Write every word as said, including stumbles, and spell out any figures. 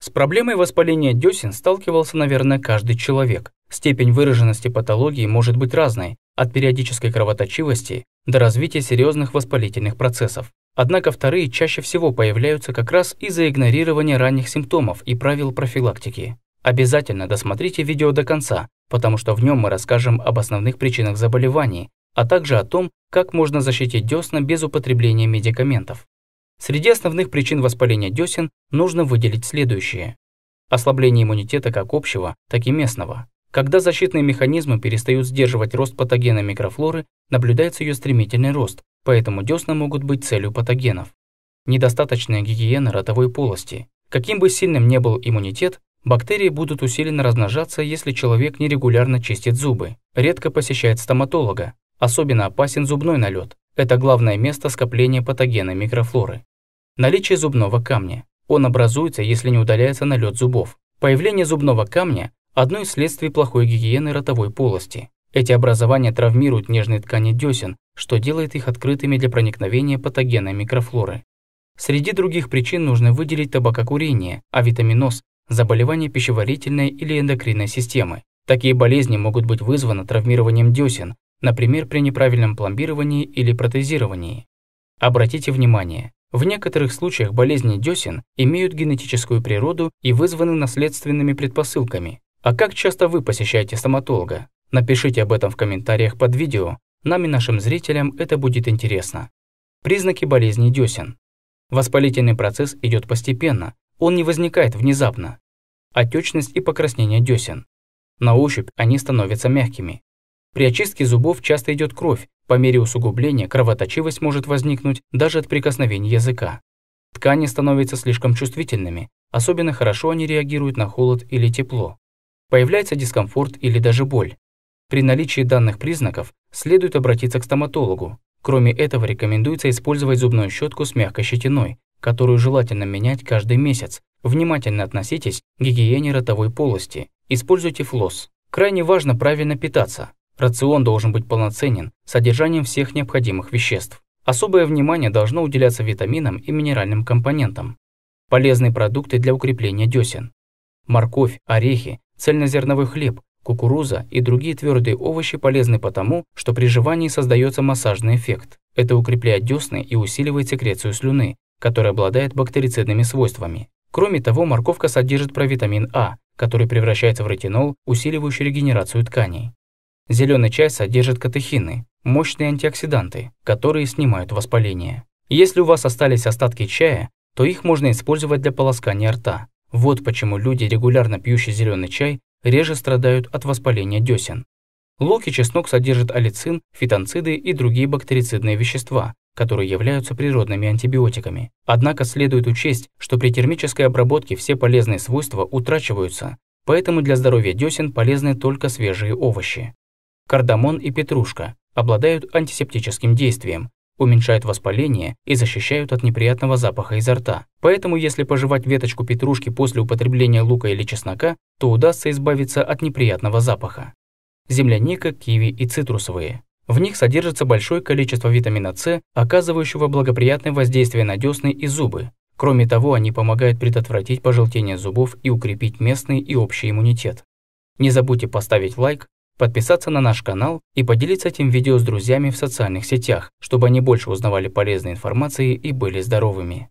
С проблемой воспаления десен сталкивался, наверное, каждый человек. Степень выраженности патологии может быть разной, от периодической кровоточивости до развития серьезных воспалительных процессов. Однако вторые чаще всего появляются как раз из-за игнорирования ранних симптомов и правил профилактики. Обязательно досмотрите видео до конца, потому что в нем мы расскажем об основных причинах заболеваний, а также о том, как можно защитить десна без употребления медикаментов. Среди основных причин воспаления десен нужно выделить следующие. Ослабление иммунитета как общего, так и местного. Когда защитные механизмы перестают сдерживать рост патогена микрофлоры, наблюдается ее стремительный рост, поэтому десна могут быть целью патогенов. Недостаточная гигиена ротовой полости. Каким бы сильным ни был иммунитет, бактерии будут усиленно размножаться, если человек нерегулярно чистит зубы, редко посещает стоматолога. Особенно опасен зубной налет. Это главное место скопления патогена микрофлоры. Наличие зубного камня. Он образуется, если не удаляется налет зубов. Появление зубного камня – одно из следствий плохой гигиены ротовой полости. Эти образования травмируют нежные ткани десен, что делает их открытыми для проникновения патогена микрофлоры. Среди других причин нужно выделить табакокурение, авитаминоз, заболевания пищеварительной или эндокринной системы. Такие болезни могут быть вызваны травмированием десен, например, при неправильном пломбировании или протезировании. Обратите внимание, в некоторых случаях болезни десен имеют генетическую природу и вызваны наследственными предпосылками. А как часто вы посещаете стоматолога? Напишите об этом в комментариях под видео, нам и нашим зрителям это будет интересно. Признаки болезни десен. Воспалительный процесс идет постепенно, он не возникает внезапно. Отечность и покраснение десен. На ощупь они становятся мягкими. При очистке зубов часто идет кровь, по мере усугубления кровоточивость может возникнуть даже от прикосновения языка. Ткани становятся слишком чувствительными, особенно хорошо они реагируют на холод или тепло. Появляется дискомфорт или даже боль. При наличии данных признаков следует обратиться к стоматологу. Кроме этого, рекомендуется использовать зубную щетку с мягкой щетиной, которую желательно менять каждый месяц. Внимательно относитесь к гигиене ротовой полости. Используйте флосс. Крайне важно правильно питаться. Рацион должен быть полноценен, содержанием всех необходимых веществ. Особое внимание должно уделяться витаминам и минеральным компонентам. Полезные продукты для укрепления десен. Морковь, орехи, цельнозерновой хлеб, кукуруза и другие твердые овощи полезны потому, что при жевании создается массажный эффект. Это укрепляет десны и усиливает секрецию слюны, которая обладает бактерицидными свойствами. Кроме того, морковка содержит провитамин А, который превращается в ретинол, усиливающий регенерацию тканей. Зеленый чай содержит катехины, мощные антиоксиданты, которые снимают воспаление. Если у вас остались остатки чая, то их можно использовать для полоскания рта. Вот почему люди, регулярно пьющие зеленый чай, реже страдают от воспаления десен. Лук и чеснок содержат алицин, фитонциды и другие бактерицидные вещества, которые являются природными антибиотиками. Однако следует учесть, что при термической обработке все полезные свойства утрачиваются, поэтому для здоровья десен полезны только свежие овощи. Кардамон и петрушка обладают антисептическим действием, уменьшают воспаление и защищают от неприятного запаха изо рта. Поэтому, если пожевать веточку петрушки после употребления лука или чеснока, то удастся избавиться от неприятного запаха. Земляника, киви и цитрусовые. В них содержится большое количество витамина С, оказывающего благоприятное воздействие на десны и зубы. Кроме того, они помогают предотвратить пожелтение зубов и укрепить местный и общий иммунитет. Не забудьте поставить лайк, подписаться на наш канал и поделиться этим видео с друзьями в социальных сетях, чтобы они больше узнавали полезной информации и были здоровыми.